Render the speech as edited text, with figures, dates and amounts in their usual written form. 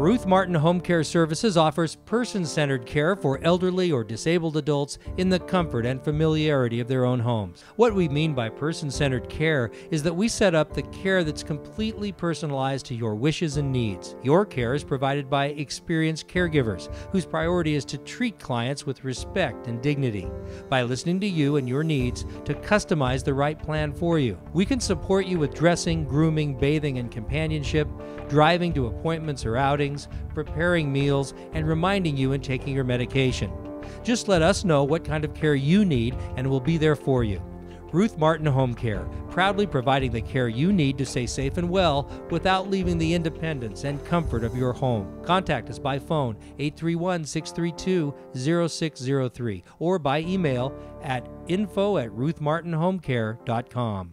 Ruth Martin Home Care Services offers person-centered care for elderly or disabled adults in the comfort and familiarity of their own homes. What we mean by person-centered care is that we set up the care that's completely personalized to your wishes and needs. Your care is provided by experienced caregivers whose priority is to treat clients with respect and dignity. By listening to you and your needs to customize the right plan for you, we can support you with dressing, grooming, bathing, and companionship, driving to appointments or outings, preparing meals, and reminding you and taking your medication. Just let us know what kind of care you need and we'll be there for you. Ruth Martin Home Care, proudly providing the care you need to stay safe and well without leaving the independence and comfort of your home. Contact us by phone 831-632-0603 or by email at info@ruthmartinhomecare.com.